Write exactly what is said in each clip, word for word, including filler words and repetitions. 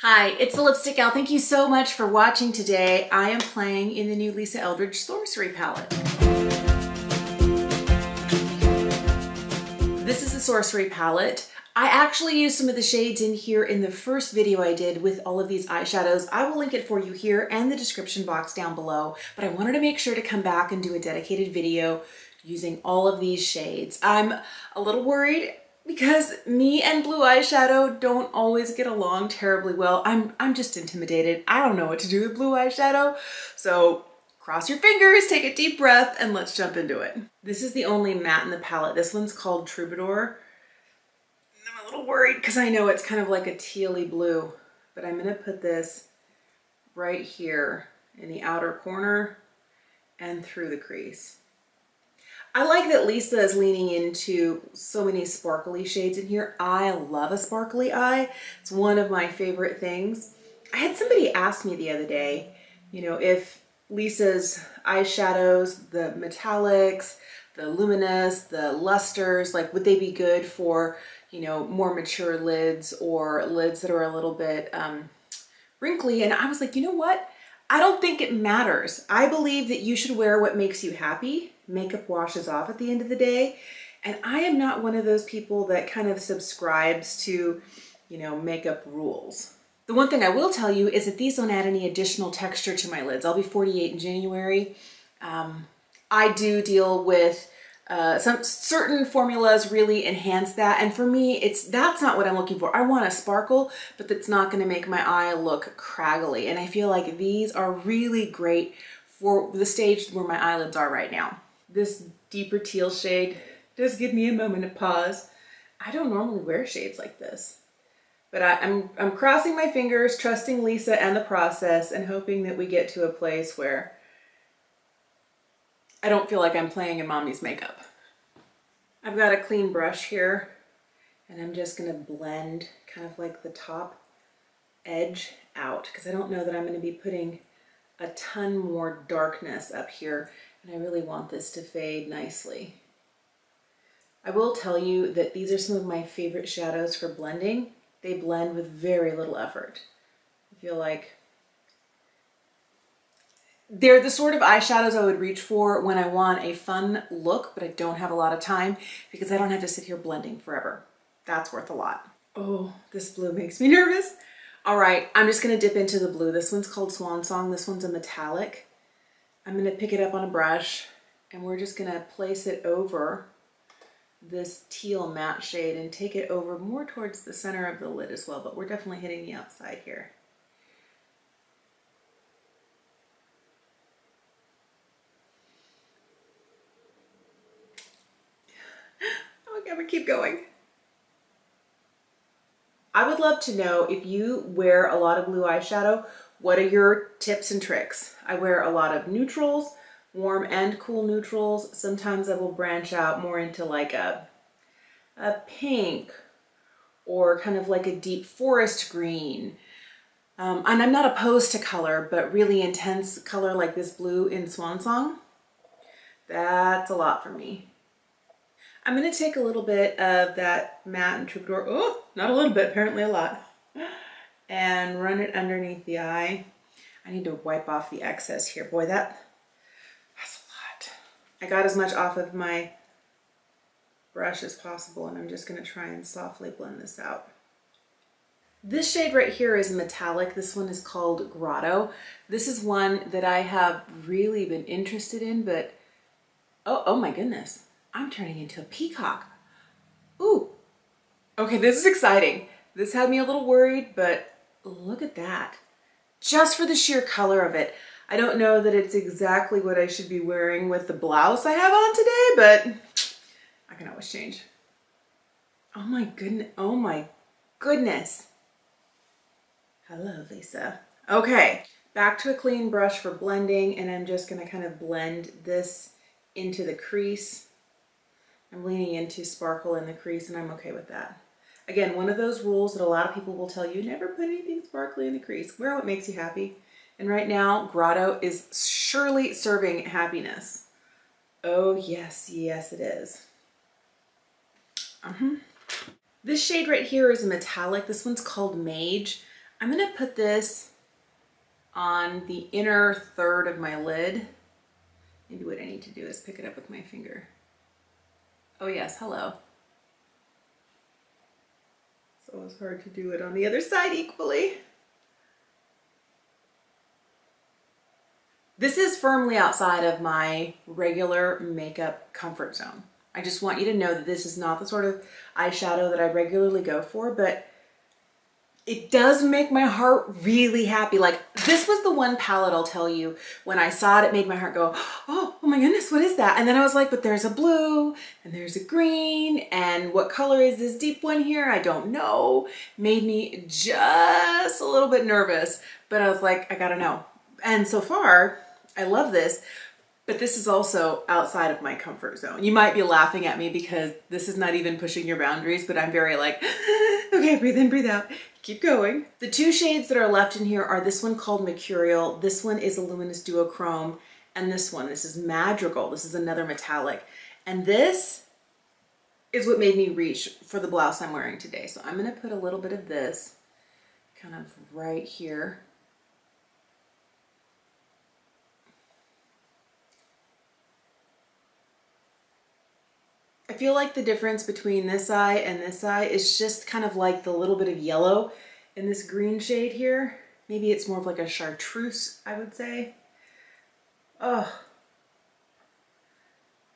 Hi, it's the Lipstick Owl. Thank you so much for watching today. I am playing in the new Lisa Eldridge Sorcery Palette. This is the Sorcery Palette. I actually used some of the shades in here in the first video I did with all of these eyeshadows. I will link it for you here and the description box down below, but I wanted to make sure to come back and do a dedicated video using all of these shades. I'm a little worried because me and blue eyeshadow don't always get along terribly well. I'm, I'm just intimidated. I don't know what to do with blue eyeshadow. So cross your fingers, take a deep breath, and let's jump into it. This is the only matte in the palette. This one's called Troubadour. I'm a little worried because I know it's kind of like a tealy blue, but I'm gonna put this right here in the outer corner and through the crease. I like that Lisa is leaning into so many sparkly shades in here. I love a sparkly eye. It's one of my favorite things. I had somebody ask me the other day, you know, if Lisa's eyeshadows, the metallics, the luminous, the lusters, like would they be good for, you know, more mature lids or lids that are a little bit um, wrinkly. And I was like, you know what? I don't think it matters. I believe that you should wear what makes you happy. Makeup washes off at the end of the day. And I am not one of those people that kind of subscribes to, you know, makeup rules. The one thing I will tell you is that these don't add any additional texture to my lids. I'll be forty-eight in January. Um, I do deal with uh, some certain formulas really enhance that. And for me, it's that's not what I'm looking for. I want a sparkle, but that's not gonna make my eye look craggly. And I feel like these are really great for the stage where my eyelids are right now. This deeper teal shade does give me a moment of pause. I don't normally wear shades like this, but I, I'm, I'm crossing my fingers, trusting Lisa and the process, and hoping that we get to a place where I don't feel like I'm playing in mommy's makeup. I've got a clean brush here, and I'm just gonna blend kind of like the top edge out, because I don't know that I'm gonna be putting a ton more darkness up here. And I really want this to fade nicely. I will tell you that these are some of my favorite shadows for blending. They blend with very little effort. I feel like they're the sort of eyeshadows I would reach for when I want a fun look, but I don't have a lot of time because I don't have to sit here blending forever. That's worth a lot. Oh, this blue makes me nervous. All right, I'm just gonna dip into the blue. This one's called Swan Song. This one's a metallic. I'm gonna pick it up on a brush and we're just gonna place it over this teal matte shade and take it over more towards the center of the lid as well, but we're definitely hitting the outside here. Okay, I'm gonna keep going. I would love to know if you wear a lot of blue eyeshadow, what are your tips and tricks? I wear a lot of neutrals, warm and cool neutrals. Sometimes I will branch out more into like a, a pink or kind of like a deep forest green. Um, and I'm not opposed to color, but really intense color like this blue in Swan Song, that's a lot for me. I'm gonna take a little bit of that matte and Troubadour, oh, not a little bit, apparently a lot. And run it underneath the eye. I need to wipe off the excess here. Boy, that, that's a lot. I got as much off of my brush as possible, and I'm just gonna try and softly blend this out. This shade right here is metallic. This one is called Grotto. This is one that I have really been interested in, but, oh, oh my goodness, I'm turning into a peacock. Ooh, okay, this is exciting. This had me a little worried, but look at that. Just for the sheer color of it. I don't know that it's exactly what I should be wearing with the blouse I have on today, but I can always change. Oh my goodness. Oh my goodness. Hello, Lisa. Okay, back to a clean brush for blending, and I'm just gonna kind of blend this into the crease. I'm leaning into sparkle in the crease, and I'm okay with that. Again, one of those rules that a lot of people will tell you, never put anything sparkly in the crease. Wear what makes you happy. And right now, Grotto is surely serving happiness. Oh yes, yes it is. Uh-huh. This shade right here is a metallic. This one's called Mage. I'm going to put this on the inner third of my lid. Maybe what I need to do is pick it up with my finger. Oh yes, hello. It's always hard to do it on the other side equally. This is firmly outside of my regular makeup comfort zone. I just want you to know that this is not the sort of eyeshadow that I regularly go for, but it does make my heart really happy. Like, this was the one palette, I'll tell you, when I saw it, it made my heart go, oh, oh my goodness, what is that? And then I was like, but there's a blue and there's a green, and what color is this deep one here? I don't know. Made me just a little bit nervous, but I was like, I gotta know. And so far, I love this, but this is also outside of my comfort zone. You might be laughing at me because this is not even pushing your boundaries, but I'm very like, okay, breathe in, breathe out. Keep going. The two shades that are left in here are this one called Mercurial, this one is a luminous duochrome, and this one, this is Madrigal, this is another metallic. And this is what made me reach for the blouse I'm wearing today. So I'm gonna put a little bit of this kind of right here. I feel like the difference between this eye and this eye is just kind of like the little bit of yellow in this green shade here. Maybe it's more of like a chartreuse, I would say. Oh,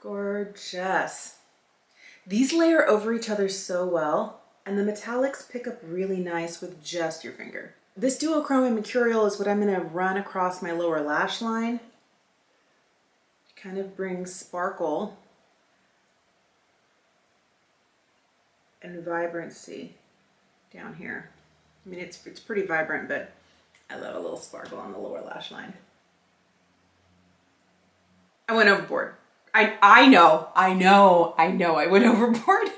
gorgeous. These layer over each other so well, and the metallics pick up really nice with just your finger. This duochrome and Mercurial is what I'm gonna run across my lower lash line. Kind of brings sparkle and vibrancy down here. I mean, it's, it's pretty vibrant, but I love a little sparkle on the lower lash line. I went overboard. I, I know, I know, I know I went overboard,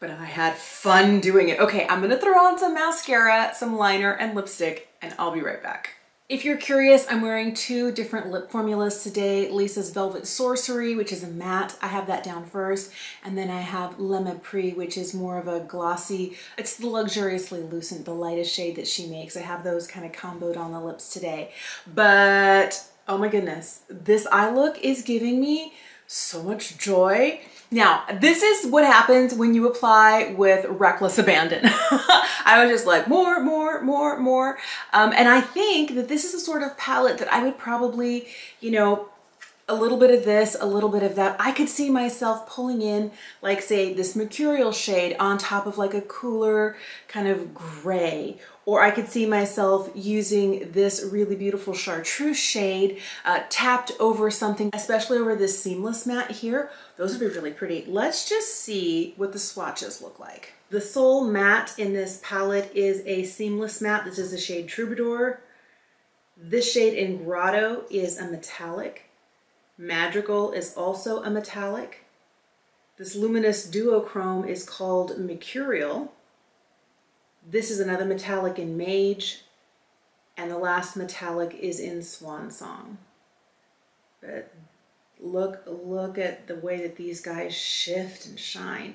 but I had fun doing it. Okay, I'm gonna throw on some mascara, some liner, and lipstick, and I'll be right back. If you're curious, I'm wearing two different lip formulas today. Lisa's Velvet Sorcery, which is a matte. I have that down first. And then I have Le Mepris, which is more of a glossy, it's the luxuriously lucent, the lightest shade that she makes. I have those kind of comboed on the lips today. But, oh my goodness, this eye look is giving me so much joy. Now, this is what happens when you apply with reckless abandon. I was just like, more, more, more, more. Um, and I think that this is the sort of palette that I would probably, you know, a little bit of this, a little bit of that. I could see myself pulling in, like, say, this Mercurial shade on top of like a cooler kind of gray. Or I could see myself using this really beautiful chartreuse shade uh, tapped over something, especially over this seamless matte here. Those would be really pretty. Let's just see what the swatches look like. The sole matte in this palette is a seamless matte. This is the shade Troubadour. This shade in Grotto is a metallic. Madrigal is also a metallic. This luminous duochrome is called Mercurial. This is another metallic in Mage, and the last metallic is in Swan Song. But look, look at the way that these guys shift and shine.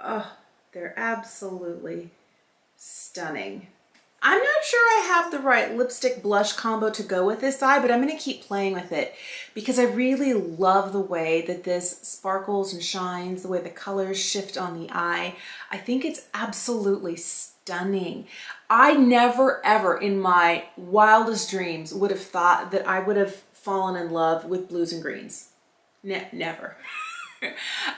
Oh, they're absolutely stunning. I'm not sure I have the right lipstick blush combo to go with this eye, but I'm gonna keep playing with it because I really love the way that this sparkles and shines, the way the colors shift on the eye. I think it's absolutely stunning. I never ever in my wildest dreams would have thought that I would have fallen in love with blues and greens. Ne- never.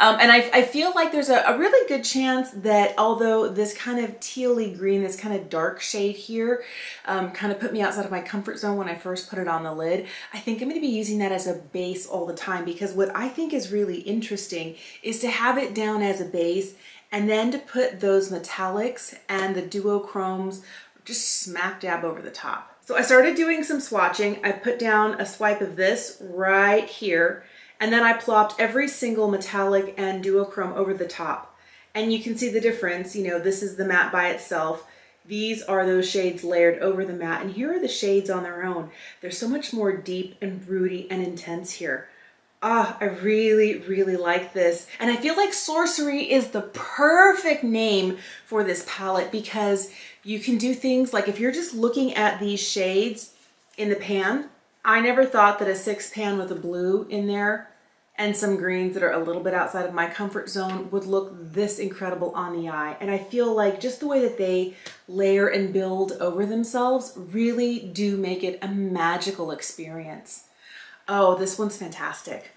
Um, and I, I feel like there's a, a really good chance that although this kind of tealy green, this kind of dark shade here, um, kind of put me outside of my comfort zone when I first put it on the lid, I think I'm going to be using that as a base all the time, because what I think is really interesting is to have it down as a base and then to put those metallics and the duochromes just smack dab over the top. So I started doing some swatching. I put down a swipe of this right here. And then I plopped every single metallic and duochrome over the top. And you can see the difference. You know, this is the matte by itself. These are those shades layered over the matte. And here are the shades on their own. They're so much more deep and broody and intense here. Ah, I really, really like this. And I feel like Sorcery is the perfect name for this palette because you can do things like, if you're just looking at these shades in the pan, I never thought that a six pan with a blue in there and some greens that are a little bit outside of my comfort zone would look this incredible on the eye. And I feel like just the way that they layer and build over themselves really do make it a magical experience. Oh, this one's fantastic.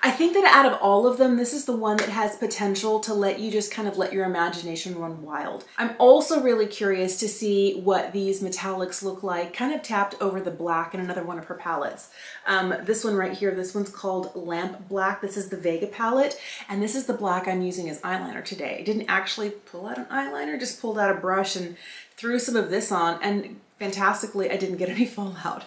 I think that out of all of them, this is the one that has potential to let you just kind of let your imagination run wild. I'm also really curious to see what these metallics look like, kind of tapped over the black in another one of her palettes. Um, this one right here, this one's called Lamp Black. This is the Vega palette, and this is the black I'm using as eyeliner today. I didn't actually pull out an eyeliner, just pulled out a brush and threw some of this on, and fantastically, I didn't get any fallout.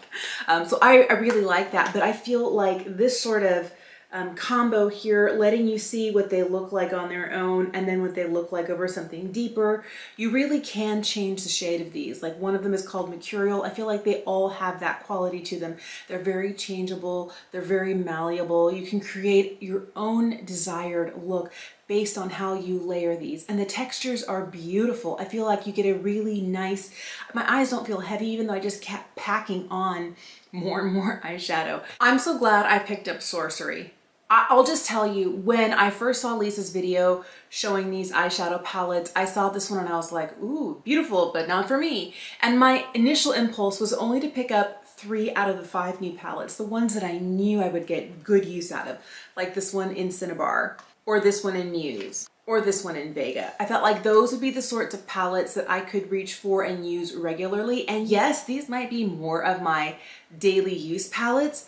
Um, so I, I really like that, but I feel like this sort of Um, combo here, letting you see what they look like on their own and then what they look like over something deeper. You really can change the shade of these. Like, one of them is called Mercurial. I feel like they all have that quality to them. They're very changeable. They're very malleable. You can create your own desired look based on how you layer these. And the textures are beautiful. I feel like you get a really nice, my eyes don't feel heavy even though I just kept packing on more and more eyeshadow. I'm so glad I picked up Sorcery. I'll just tell you, when I first saw Lisa's video showing these eyeshadow palettes, I saw this one and I was like, ooh, beautiful, but not for me. And my initial impulse was only to pick up three out of the five new palettes, the ones that I knew I would get good use out of, like this one in Cinnabar, or this one in Muse, or this one in Vega. I felt like those would be the sorts of palettes that I could reach for and use regularly. And yes, these might be more of my daily use palettes,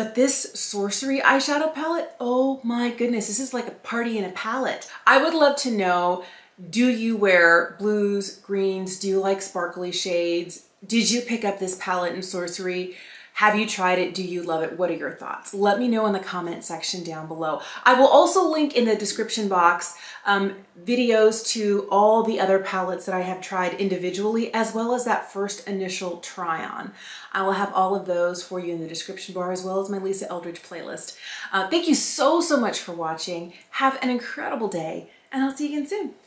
but this Sorcery eyeshadow palette, oh my goodness, this is like a party in a palette. I would love to know, do you wear blues, greens? Do you like sparkly shades? Did you pick up this palette in Sorcery? Have you tried it? Do you love it? What are your thoughts? Let me know in the comment section down below. I will also link in the description box um, videos to all the other palettes that I have tried individually, as well as that first initial try on. I will have all of those for you in the description bar, as well as my Lisa Eldridge playlist. Uh, thank you so, so much for watching. Have an incredible day, and I'll see you again soon.